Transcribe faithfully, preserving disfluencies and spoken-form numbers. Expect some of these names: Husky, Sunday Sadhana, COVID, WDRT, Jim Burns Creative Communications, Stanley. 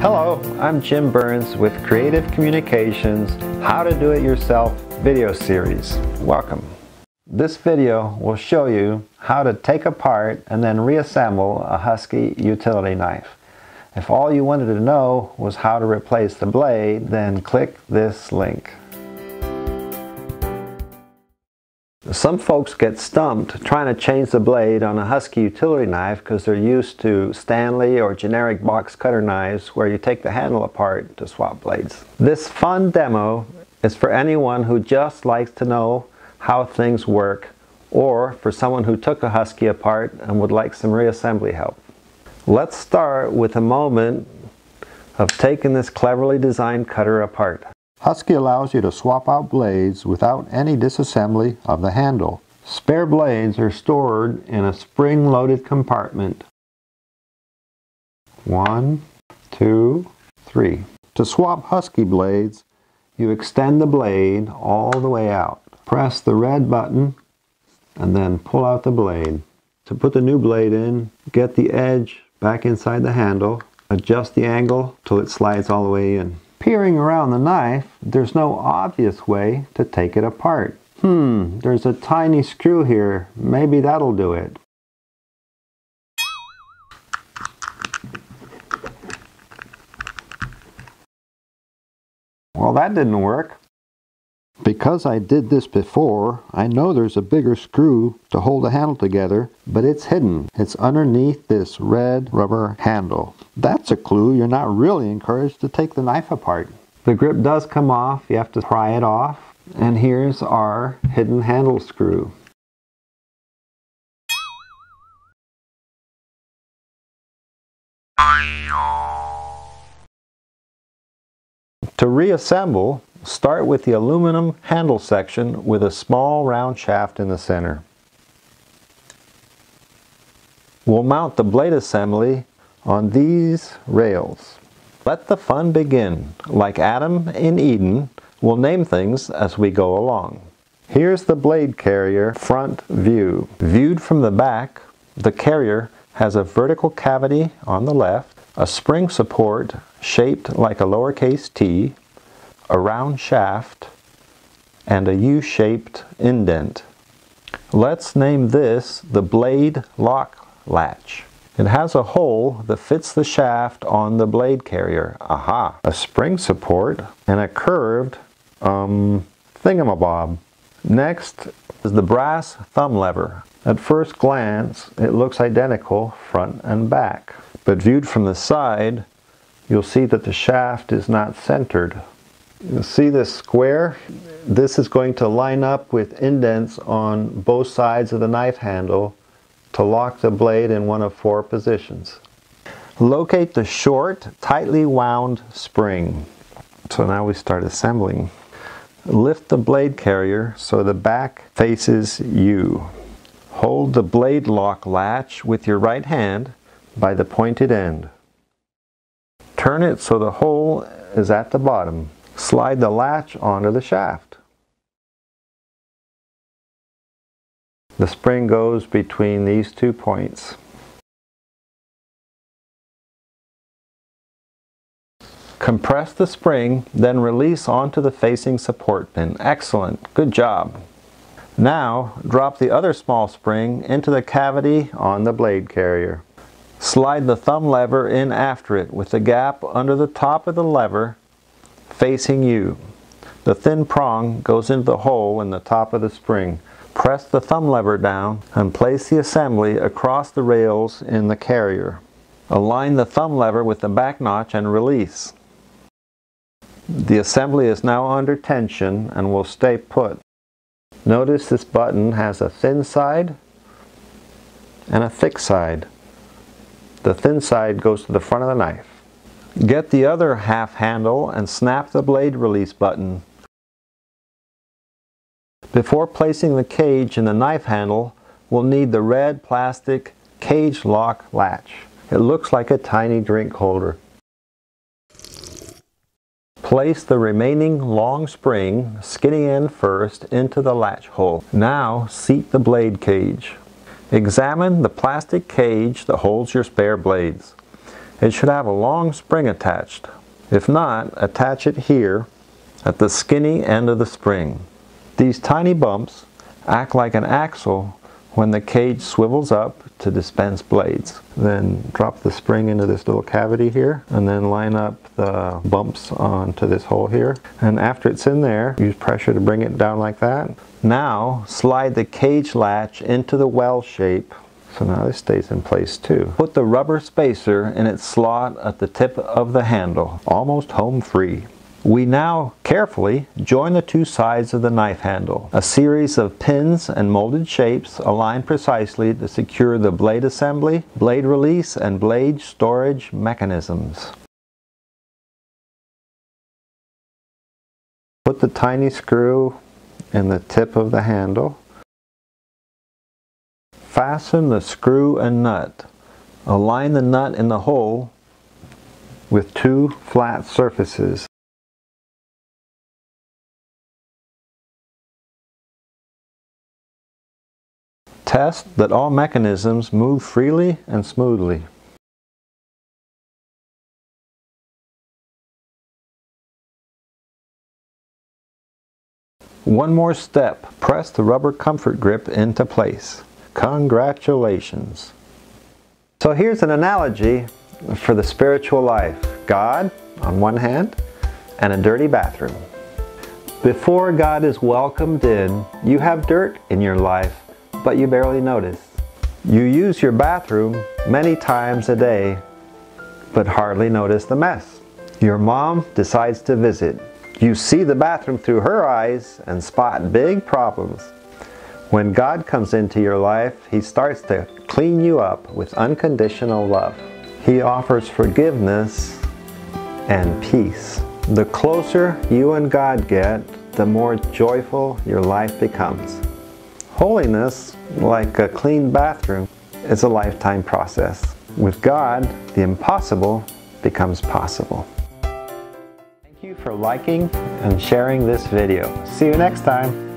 Hello, I'm Jim Burns with Creative Communications How to Do It Yourself video series. Welcome. This video will show you how to take apart and then reassemble a Husky utility knife. If all you wanted to know was how to replace the blade, then click this link. Some folks get stumped trying to change the blade on a Husky utility knife because they're used to Stanley or generic box cutter knives where you take the handle apart to swap blades. This fun demo is for anyone who just likes to know how things work, or for someone who took a Husky apart and would like some reassembly help. Let's start with a moment of taking this cleverly designed cutter apart. Husky allows you to swap out blades without any disassembly of the handle. Spare blades are stored in a spring-loaded compartment. One, two, three. To swap Husky blades, you extend the blade all the way out. Press the red button and then pull out the blade. To put the new blade in, get the edge back inside the handle. Adjust the angle till it slides all the way in. Peering around the knife, there's no obvious way to take it apart. Hmm, there's a tiny screw here. Maybe that'll do it. Well, that didn't work. Because I did this before, I know there's a bigger screw to hold the handle together, but it's hidden. It's underneath this red rubber handle. That's a clue you're not really encouraged to take the knife apart. The grip does come off. You have to pry it off. And here's our hidden handle screw. To reassemble, start with the aluminum handle section with a small round shaft in the center. We'll mount the blade assembly on these rails. Let the fun begin. Like Adam and Eden, we'll name things as we go along. Here's the blade carrier front view. Viewed from the back, the carrier has a vertical cavity on the left, a spring support shaped like a lowercase t, a round shaft, and a U-shaped indent. Let's name this the blade lock latch. It has a hole that fits the shaft on the blade carrier. Aha! A spring support and a curved um, thingamabob. Next is the brass thumb lever. At first glance, it looks identical front and back, but viewed from the side, you'll see that the shaft is not centered. You see this square? This is going to line up with indents on both sides of the knife handle to lock the blade in one of four positions. Locate the short, tightly wound spring. So now we start assembling. Lift the blade carrier so the back faces you. Hold the blade lock latch with your right hand by the pointed end. Turn it so the hole is at the bottom. Slide the latch onto the shaft. The spring goes between these two points. Compress the spring, then release onto the facing support pin. Excellent, good job. Now drop the other small spring into the cavity on the blade carrier. Slide the thumb lever in after it with the gap under the top of the lever facing you. The thin prong goes into the hole in the top of the spring. Press the thumb lever down and place the assembly across the rails in the carrier. Align the thumb lever with the back notch and release. The assembly is now under tension and will stay put. Notice this button has a thin side and a thick side. The thin side goes to the front of the knife. Get the other half handle and snap the blade release button. Before placing the cage in the knife handle, we'll need the red plastic cage lock latch. It looks like a tiny drink holder. Place the remaining long spring, skinny end first, into the latch hole. Now seat the blade cage. Examine the plastic cage that holds your spare blades. It should have a long spring attached. If not, attach it here at the skinny end of the spring. These tiny bumps act like an axle when the cage swivels up to dispense blades. Then drop the spring into this little cavity here and then line up the bumps onto this hole here. And after it's in there, use pressure to bring it down like that. Now slide the cage latch into the well shape. So now this stays in place too. Put the rubber spacer in its slot at the tip of the handle. Almost home free. We now carefully join the two sides of the knife handle. A series of pins and molded shapes align precisely to secure the blade assembly, blade release, and blade storage mechanisms. Put the tiny screw in the tip of the handle. Fasten the screw and nut. Align the nut in the hole with two flat surfaces. Test that all mechanisms move freely and smoothly. One more step. Press the rubber comfort grip into place. Congratulations! So here's an analogy for the spiritual life. God on one hand and a dirty bathroom. Before God is welcomed in, you have dirt in your life, but you barely notice. You use your bathroom many times a day, but hardly notice the mess. Your mom decides to visit. You see the bathroom through her eyes and spot big problems. When God comes into your life, He starts to clean you up with unconditional love. He offers forgiveness and peace. The closer you and God get, the more joyful your life becomes. Holiness, like a clean bathroom, is a lifetime process. With God, the impossible becomes possible. Thank you for liking and sharing this video. See you next time.